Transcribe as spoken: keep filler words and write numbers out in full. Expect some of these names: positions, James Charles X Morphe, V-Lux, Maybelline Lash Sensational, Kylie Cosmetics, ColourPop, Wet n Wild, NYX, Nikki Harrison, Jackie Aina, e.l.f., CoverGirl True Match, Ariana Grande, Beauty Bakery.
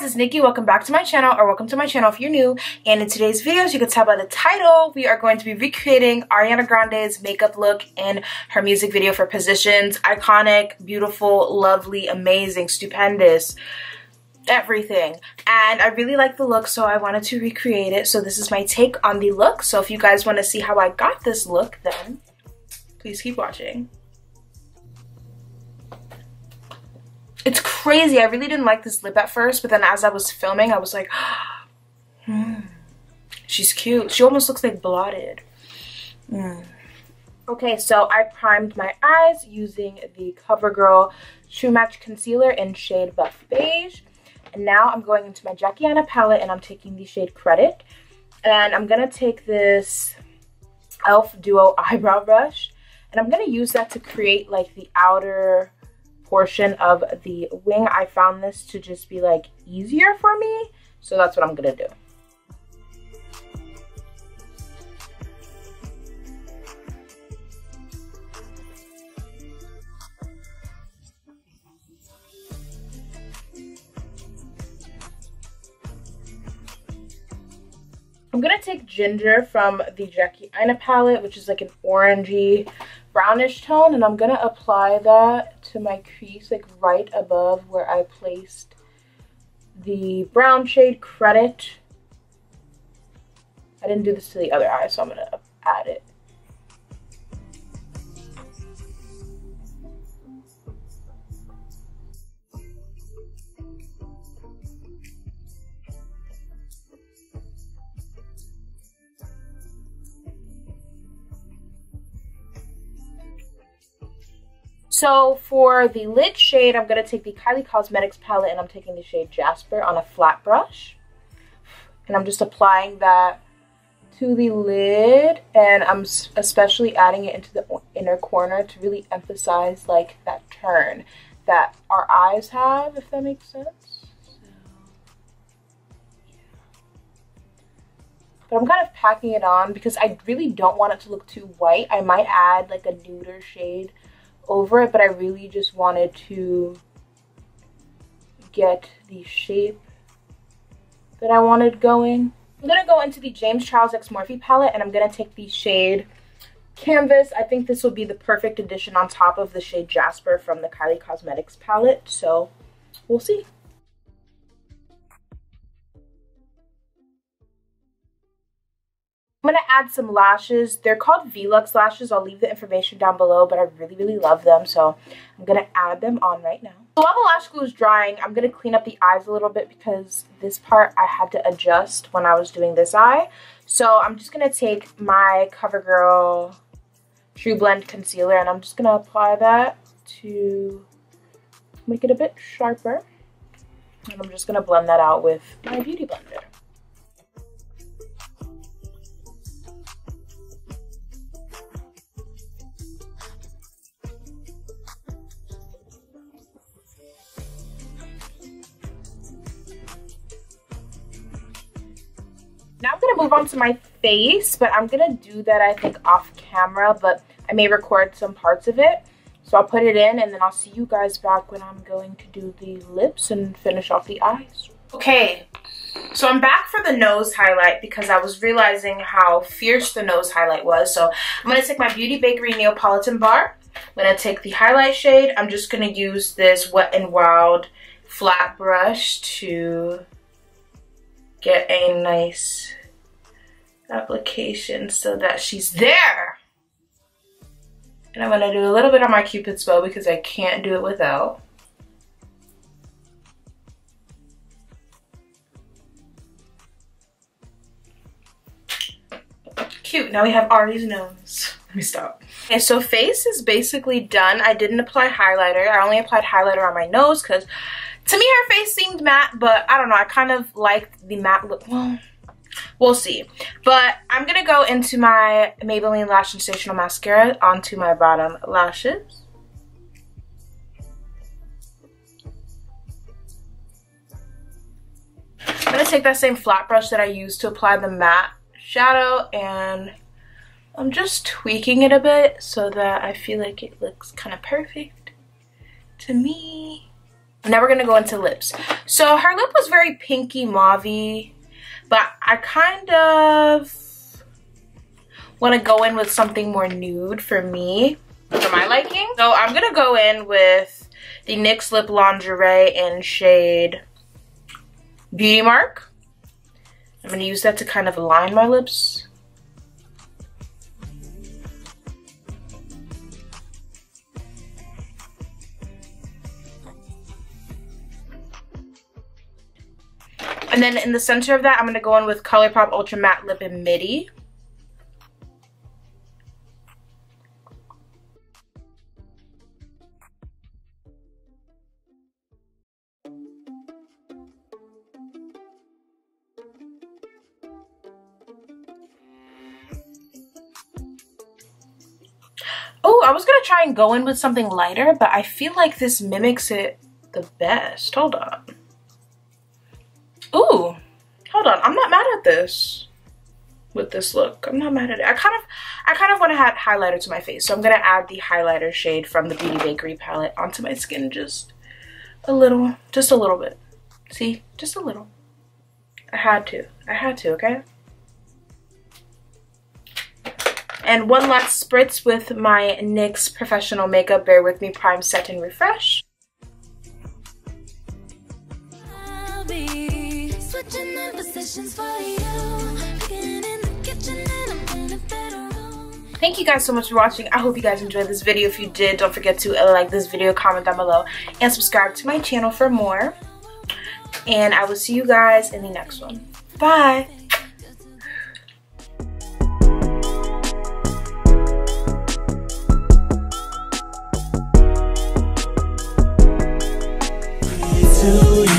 guys, it's Nikki. Welcome back to my channel, or welcome to my channel if you're new. And in today's video, as you can tell by the title, we are going to be recreating Ariana Grande's makeup look in her music video for Positions. Iconic, beautiful, lovely, amazing, stupendous, everything. And I really like the look, so I wanted to recreate it. So this is my take on the look. So if you guys want to see how I got this look, then please keep watching. It's crazy. I really didn't like this lip at first, but then as I was filming, I was like, mm, she's cute. She almost looks like blotted. Mm. Okay, so I primed my eyes using the CoverGirl True Match Concealer in shade Buff Beige. And now I'm going into my Jackie Aina palette, and I'm taking the shade Credit. And I'm going to take this e l f. Duo Eyebrow Brush, and I'm going to use that to create like the outer portion of the wing. I found this to just be like easier for me, so that's what I'm gonna do. I'm gonna take Ginger from the Jackie Aina palette, which is like an orangey brownish tone, and I'm gonna apply that to my crease, like right above where I placed the brown shade Credit. I didn't do this to the other eye, so I'm gonna add it. So for the lid shade, I'm going to take the Kylie Cosmetics palette, and I'm taking the shade Jasper on a flat brush. And I'm just applying that to the lid, and I'm especially adding it into the inner corner to really emphasize like that turn that our eyes have, if that makes sense. So, yeah. But I'm kind of packing it on because I really don't want it to look too white. I might add like a nuder shade over it, but I really just wanted to get the shape that I wanted going. I'm gonna go into the James Charles X Morphe palette, and I'm gonna take the shade Canvas. I think this will be the perfect addition on top of the shade Jasper from the Kylie Cosmetics palette, so we'll see. I'm going to add some lashes. They're called V-Lux lashes. I'll leave the information down below, but I really, really love them. So I'm going to add them on right now. So while the lash glue is drying, I'm going to clean up the eyes a little bit because this part I had to adjust when I was doing this eye. So I'm just going to take my CoverGirl True Blend Concealer, and I'm just going to apply that to make it a bit sharper. And I'm just going to blend that out with my Beauty Blender. Now I'm going to move on to my face, but I'm going to do that, I think, off camera, but I may record some parts of it. So I'll put it in, and then I'll see you guys back when I'm going to do the lips and finish off the eyes. Okay, so I'm back for the nose highlight because I was realizing how fierce the nose highlight was. So I'm going to take my Beauty Bakery Neapolitan Bar. I'm going to take the highlight shade. I'm just going to use this Wet n Wild flat brush to get a nice application so that she's there. And I'm gonna do a little bit on my Cupid's bow because I can't do it without. Cute, now we have Ari's nose. Let me stop. Okay, so face is basically done. I didn't apply highlighter. I only applied highlighter on my nose because to me, her face seemed matte, but I don't know. I kind of liked the matte look. Well, we'll see. But I'm going to go into my Maybelline Lash Sensational Mascara onto my bottom lashes. I'm going to take that same flat brush that I used to apply the matte shadow, and I'm just tweaking it a bit so that I feel like it looks kind of perfect to me. Now we're going to go into lips. So her lip was very pinky mauve-y, but I kind of want to go in with something more nude for me, for my liking. So I'm going to go in with the NYX Lip Lingerie in shade Beauty Mark. I'm going to use that to kind of line my lips. And then in the center of that, I'm going to go in with ColourPop Ultra Matte Lip in Midi. Oh, I was going to try and go in with something lighter, but I feel like this mimics it the best. Hold on. Ooh, hold on. I'm not mad at this. With this look, I'm not mad at it. I kind of, I kind of want to add highlighter to my face, so I'm gonna add the highlighter shade from the Beauty Bakery palette onto my skin, just a little, just a little bit. See, just a little. I had to. I had to. Okay. And one last spritz with my NYX Professional Makeup Bear With Me Prime Set and Refresh. Thank you guys so much for watching. I hope you guys enjoyed this video. If you did, don't forget to like this video, comment down below, and subscribe to my channel for more. And I will see you guys in the next one. Bye! To